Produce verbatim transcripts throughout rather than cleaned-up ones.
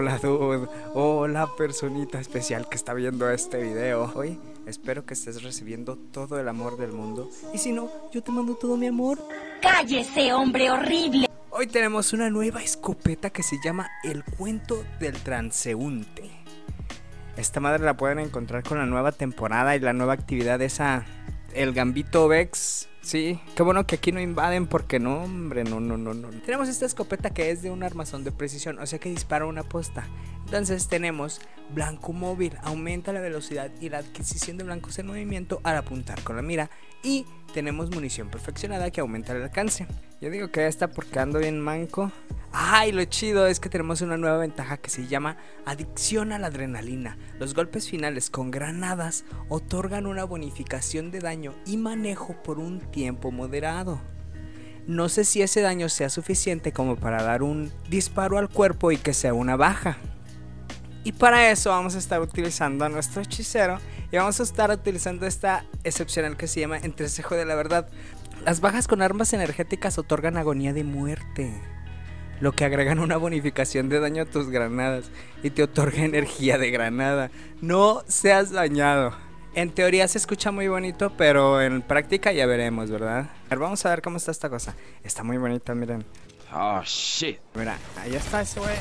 hola dude, hola personita especial que está viendo este video. Hoy espero que estés recibiendo todo el amor del mundo, y si no, yo te mando todo mi amor. ¡Cállese, hombre horrible! Hoy tenemos una nueva escopeta que se llama El cuento del transeúnte. Esta madre la pueden encontrar con la nueva temporada y la nueva actividad esa, El gambito Vex. Sí, qué bueno que aquí no invaden, porque no, hombre, no, no, no, no. Tenemos esta escopeta que es de un armazón de precisión, o sea que dispara una posta. Entonces tenemos blanco móvil, aumenta la velocidad y la adquisición de blancos en movimiento al apuntar con la mira. Y tenemos munición perfeccionada que aumenta el alcance. Yo digo que esta porque ando bien manco. Ay, lo chido es que tenemos una nueva ventaja que se llama adicción a la adrenalina. Los golpes finales con granadas otorgan una bonificación de daño y manejo por un tiempo moderado. No sé si ese daño sea suficiente como para dar un disparo al cuerpo y que sea una baja. Y para eso vamos a estar utilizando a nuestro hechicero, y vamos a estar utilizando esta excepcional que se llama Entrecejo de la Verdad. Las bajas con armas energéticas otorgan agonía de muerte, lo que agregan una bonificación de daño a tus granadas y te otorga energía de granada. No seas dañado. En teoría se escucha muy bonito, pero en práctica ya veremos, ¿verdad? A ver, vamos a ver cómo está esta cosa. Está muy bonita, miren. Oh, shit. Mira, ahí está ese güey.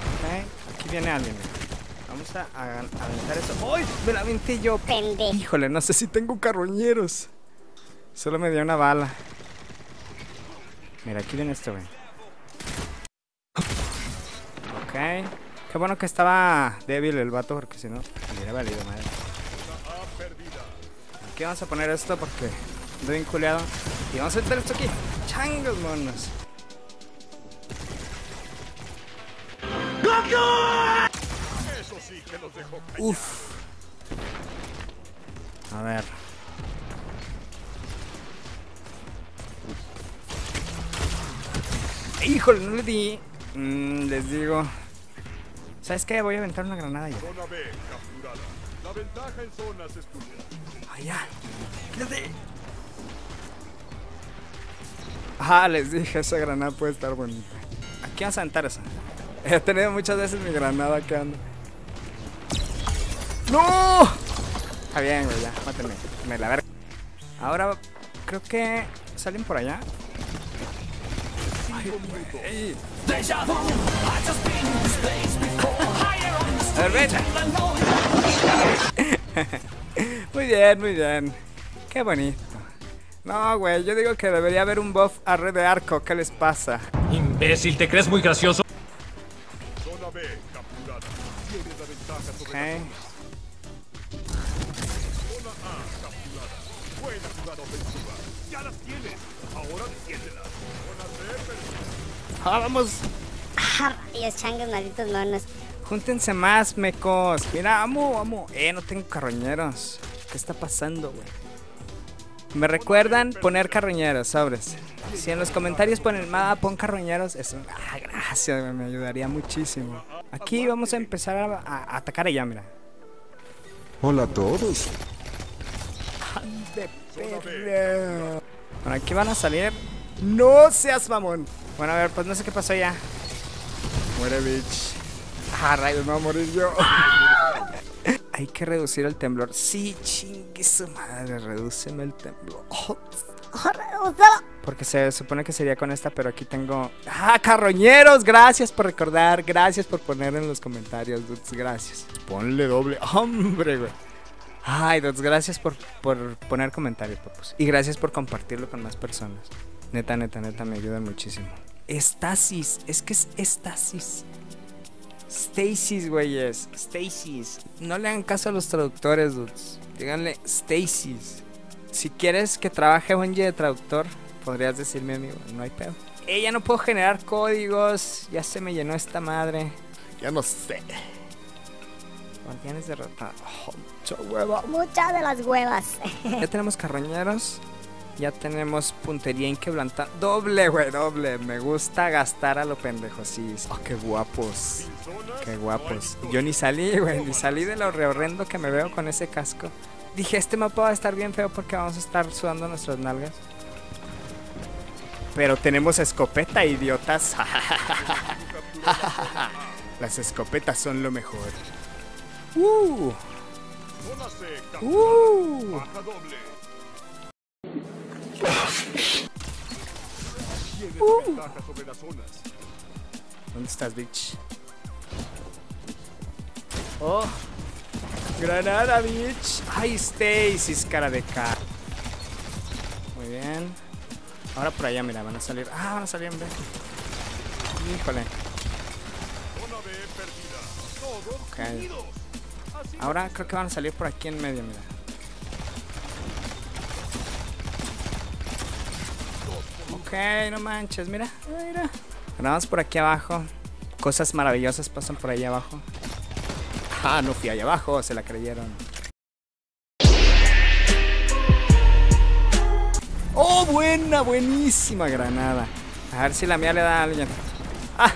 Ok, aquí viene alguien. Vamos a aventar eso. ¡Ay! Me la aventé yo. Pendejo. Híjole, no sé si tengo carroñeros. Solo me dio una bala. Mira, aquí viene esto, güey. Ok. Qué bueno que estaba débil el vato, porque si no, mira, valido, madre. Aquí vamos a poner esto porque ando bien culeado. Y vamos a meter esto aquí. ¡Changos, monos! Eso sí que los dejó callados. Uf. A ver. Híjole, no le di. Mm, les digo. ¿Sabes qué? Voy a aventar una granada ya. Zona B, capturada. La ventaja en zonas es tuya. Allá. Quédate. Ah, les dije, esa granada puede estar bonita. Aquí vamos a aventar esa. He tenido muchas veces mi granada que ando. ¡No! Está bien, güey, ya. Mátenme. Me la verga. Ahora creo que salen por allá. Ay, a ver, muy bien, muy bien. Qué bonito. No, güey, yo digo que debería haber un buff a Red de Arco. ¿Qué les pasa? Imbécil, ¿te crees muy gracioso? Okay. Ya las tienes. Ahora defiéndelas. ¡Ah, vamos! ¡Ah, rayos, changos, malditos monos! ¡Júntense más, mecos! Mira, amo, amo. Eh, no tengo carroñeros. ¿Qué está pasando, güey? Me recuerdan poner carroñeros, sobres. Si en los comentarios ponen nada, pon carroñeros. Eso, ah, gracias, me ayudaría muchísimo. Aquí vamos a empezar a, a, a atacar allá, mira. Hola a todos. ¡Ande perro! Bueno, aquí van a salir. ¡No seas mamón! Bueno, a ver, pues no sé qué pasó ya. Muere, bitch. Ah, rayos, me voy a morir yo. Hay que reducir el temblor. Sí, chingue su madre, redúceme el temblor. Oh, oh, porque se supone que sería con esta, pero aquí tengo... ¡Ah, carroñeros! Gracias por recordar, gracias por poner en los comentarios, dudes, gracias. Ponle doble, hombre, güey. Ay, dudes, gracias por, por poner comentarios, papus. Y gracias por compartirlo con más personas. Neta, neta, neta, me ayudan muchísimo. Stasis, es que es Stasis. Stasis, güeyes. Stasis. No le hagan caso a los traductores, dudes. Díganle Stasis. Si quieres que trabaje Bungie de traductor, podrías decirme, amigo. No hay pedo. Eh, ya no puedo generar códigos. Ya se me llenó esta madre. Ya no sé. Guardianes derrotados. Oh, mucha hueva. Muchas de las huevas. Ya tenemos carroñeros. Ya tenemos puntería inquebrantable. Doble, güey, doble. Me gusta gastar a lo pendejo, sí. Oh, qué guapos. Qué guapos. Yo ni salí, güey. Ni salí de lo rehorrendo que me veo con ese casco. Dije, este mapa va a estar bien feo porque vamos a estar sudando nuestras nalgas. Pero tenemos escopeta, idiotas. Las escopetas son lo mejor. ¡Uh! ¡Uh! Uh. ¿Dónde estás, bitch? ¡Oh! ¡Granada, bitch! ¡Ay, Stasis, cara de cara! Muy bien. Ahora por allá, mira, van a salir. ¡Ah, van a salir en B! ¡Híjole! Okay. Ahora creo que van a salir por aquí en medio, mira. Ok, no manches, mira, mira. Ahora vamos por aquí abajo. Cosas maravillosas pasan por ahí abajo. Ah, no fui allá abajo, se la creyeron. Oh, buena, buenísima granada. A ver si la mía le da a alguien. Ah.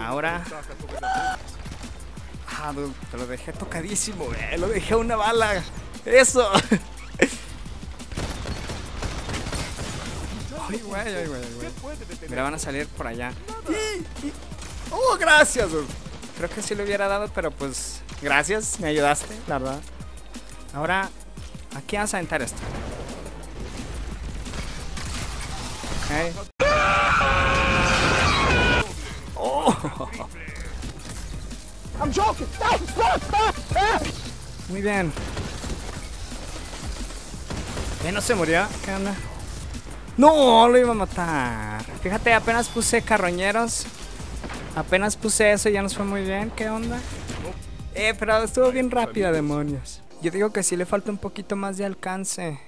Ahora. Ah, te lo dejé tocadísimo, eh. Lo dejé a una bala. Eso. Ay, güey, ay, güey, ay, güey. Mira, van a salir por allá. Y, y... ¡Oh, gracias! Güey. Creo que sí lo hubiera dado, pero pues... Gracias, me ayudaste, la verdad. Ahora... Aquí vamos a aventar esto. Ok. ¡Oh! Muy bien. ¿Eh, no se murió? ¿Qué onda? No, lo iba a matar. Fíjate, apenas puse carroñeros. Apenas puse eso y ya nos fue muy bien. ¿Qué onda? Eh, pero estuvo bien rápida, demonios. Yo digo que sí le falta un poquito más de alcance.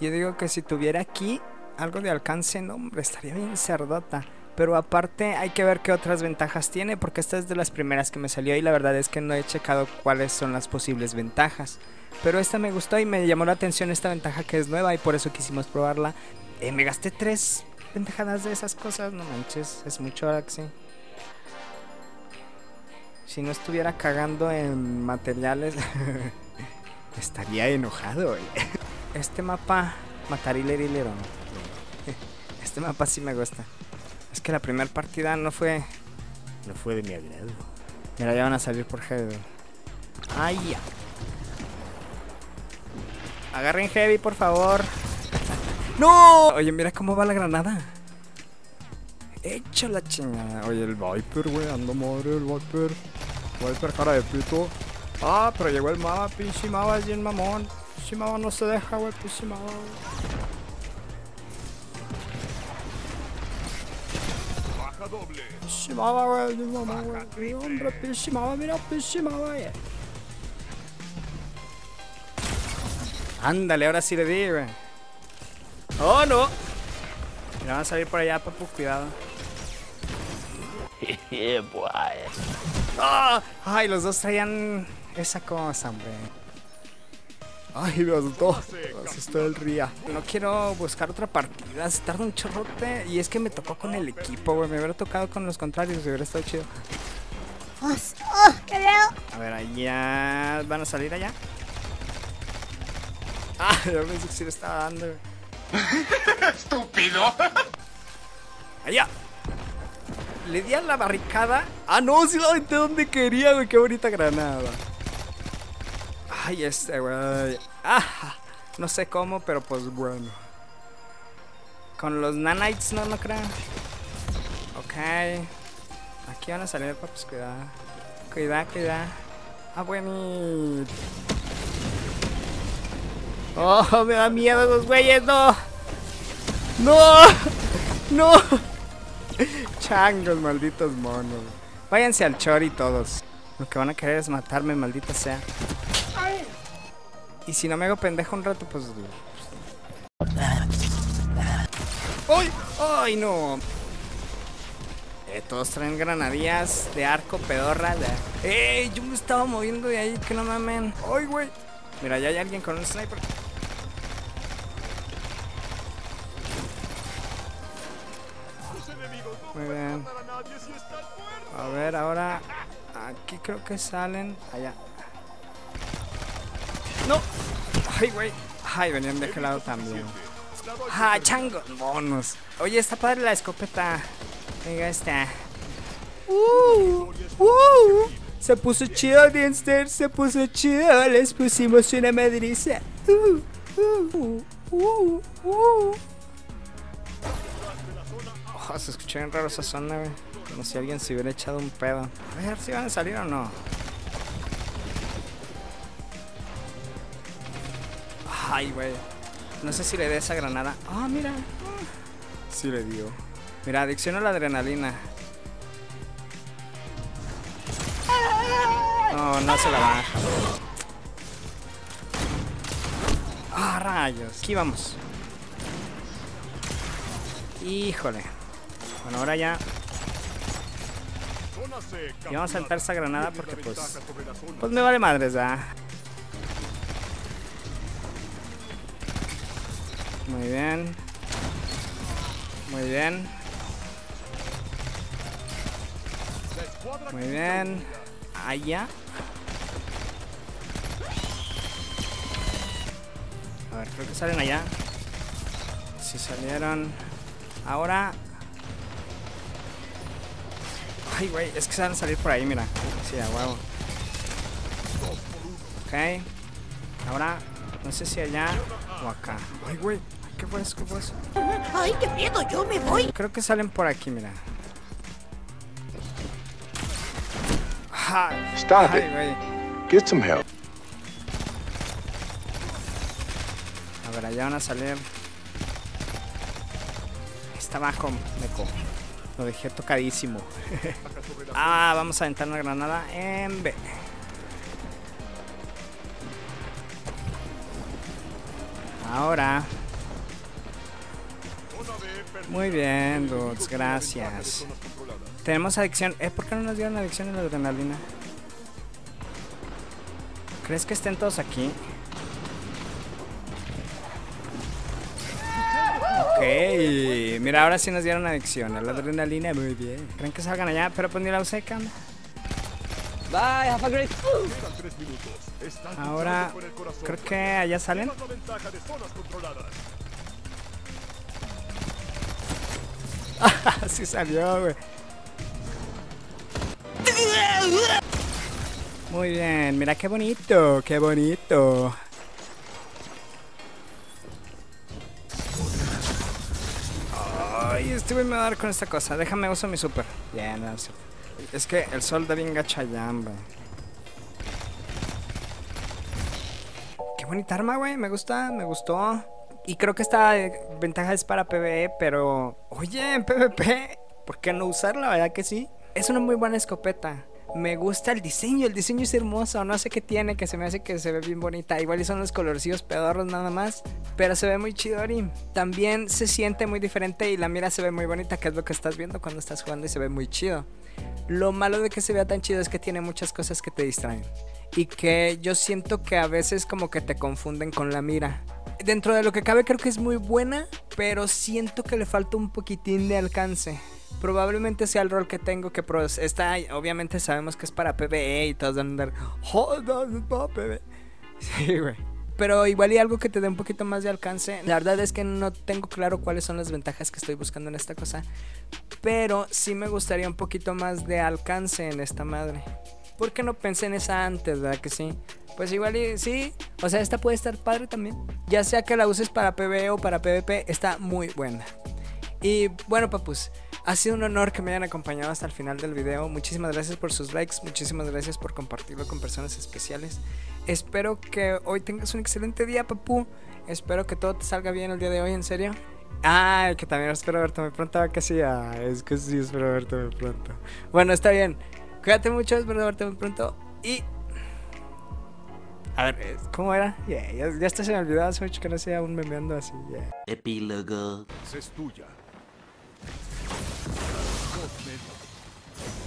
Yo digo que si tuviera aquí algo de alcance, no, hombre, estaría bien cerdota. Pero aparte hay que ver qué otras ventajas tiene, porque esta es de las primeras que me salió y la verdad es que no he checado cuáles son las posibles ventajas. Pero esta me gustó y me llamó la atención esta ventaja que es nueva y por eso quisimos probarla. Eh, me gasté tres ventajadas de esas cosas, no manches, es mucho ahora que sí. Si no estuviera cagando en materiales, estaría enojado, güey. Este mapa, matarilero, este mapa sí me gusta. Es que la primera partida no fue, no fue de mi agrado. Mira, ya van a salir por heavy. Ay, ya. Agarren heavy, por favor. ¡No! Oye, mira cómo va la granada. Echa la chingada. Oye, el Viper, güey, ando madre, el Viper. Viper, cara de pito. Ah, pero llegó el Maba, Pichimaba, es bien mamón. Pichimaba no se deja, güey, Pichimaba. Baja doble. Pichimaba, güey, es mamón, güey. Hombre, Pichimaba, mira, Pichimaba, güey. Ándale, ahora sí le di, güey. ¡Oh, no! Mira, van a salir por allá, papu, cuidado. ¡Oh! ¡Ay, los dos traían esa cosa, hombre! ¡Ay, me asustó! Me asustó el Ría. No quiero buscar otra partida, se tarda un chorrote. Y es que me tocó con el equipo, güey. Me hubiera tocado con los contrarios, hubiera estado chido. ¡Oh, oh, qué veo! A ver, allá... ¿Van a salir allá? ¡Ah, yo pensé que sí le estaba dando, güey! ¡Estúpido! ¡Allá! Le di a la barricada. ¡Ah, no! ¡Sí la aventé donde quería, güey! ¡Qué bonita granada! ¡Ay, este, güey! ¡Ah! No sé cómo, pero pues bueno. Con los nanites no lo creo. Ok. Aquí van a salir, papis. Cuidado. Cuidado, cuidado. ¡Ah, bueno! Oh, me da miedo esos güeyes, no. No, no. Changos, malditos monos. Váyanse al chori todos. Lo que van a querer es matarme, maldita sea. Y si no me hago pendejo un rato, pues... ¡Ay! ¡Ay, no! Eh, todos traen granadillas de arco, pedorra. De... ¡Ey! Yo me estaba moviendo de ahí, que no mamen. ¡Ay, güey! Mira, ya hay alguien con un sniper. Muy bien. A ver, ahora aquí creo que salen allá. No. Ay, güey. Ay, venían de aquel lado también. Ah, chango. Monos. Oye, está padre la escopeta. Venga, está. Uh, uh, se puso chido, Dienster. Se puso chido. Les pusimos una madriza. Uh, uh, uh, uh. Oh, se escuchó bien raro esa zona, güey. Como si alguien se hubiera echado un pedo. A ver si van a salir o no. Ay, güey. No sé si le dé esa granada. Ah, oh, mira. Sí le dio. Mira, adicción a la adrenalina. No, no se la baja. Ah, rayos. Aquí vamos. Híjole. Bueno, ahora ya. Y vamos a saltar esa granada porque pues... Pues me vale madres, ¿verdad? Muy bien. Muy bien. Muy bien. Allá. A ver, creo que salen allá. Si salieron. Ahora. Ay, güey, es que se van a salir por ahí, mira. Sí, a huevo. Ok. Ahora, no sé si allá o acá. Ay, güey. ¿Qué fue eso? ¿Qué fue eso? Ay, qué miedo, yo me voy. Creo que salen por aquí, mira. Ay, stop it. Get some help. A ver, allá van a salir. Está abajo, meco. Lo dejé tocadísimo. Ah, vamos a aventar una granada en B. Ahora. Muy bien, dudes, gracias. Tenemos adicción. Eh, ¿por qué no nos dieron adicción a la adrenalina? ¿Crees que estén todos aquí? Ok, mira, ahora sí nos dieron adicción a la adrenalina, muy bien. ¿Creen que salgan allá? Pero pues ni la usé, cam. Bye, have a great. Ahora, creo que allá salen. Sí salió, güey. Muy bien, mira qué bonito, qué bonito. Estuve me voy a dar con esta cosa. Déjame uso mi super. Yeah, no, sí. Es que el sol da bien gachayán, güey. Qué bonita arma, güey. Me gusta, me gustó. Y creo que esta ventaja es para PvE, pero... Oye, en PvP, ¿por qué no usarla? ¿Verdad que sí? Es una muy buena escopeta. Me gusta el diseño, el diseño es hermoso. No sé qué tiene, que se me hace que se ve bien bonita. Igual son los colorcillos pedorros nada más, pero se ve muy chidori. También se siente muy diferente y la mira se ve muy bonita, que es lo que estás viendo cuando estás jugando y se ve muy chido. Lo malo de que se vea tan chido es que tiene muchas cosas que te distraen y que yo siento que a veces como que te confunden con la mira. Dentro de lo que cabe creo que es muy buena, pero siento que le falta un poquitín de alcance. Probablemente sea el rol que tengo que pros. Esta, obviamente sabemos que es para PvE y todos van a andar. Sí, güey. Pero igual hay algo que te dé un poquito más de alcance. La verdad es que no tengo claro cuáles son las ventajas que estoy buscando en esta cosa. Pero sí me gustaría un poquito más de alcance en esta madre. ¿Por qué no pensé en esa antes, verdad que sí? Pues igual y sí, o sea, esta puede estar padre también. Ya sea que la uses para PvE o para PvP, está muy buena. Y bueno, papus, ha sido un honor que me hayan acompañado hasta el final del video. Muchísimas gracias por sus likes, muchísimas gracias por compartirlo con personas especiales. Espero que hoy tengas un excelente día, papú. Espero que todo te salga bien el día de hoy, en serio. Ay, que también espero verte muy pronto, que sí, ay, es que sí, espero verte muy pronto. Bueno, está bien. Cuídate mucho, espero verte muy pronto. Y... A ver, ¿cómo era? Yeah, ya, ya está, se me olvidaba hace mucho que no sea aún memeando así. Yeah. Epílogo. Es tuya. Thank you.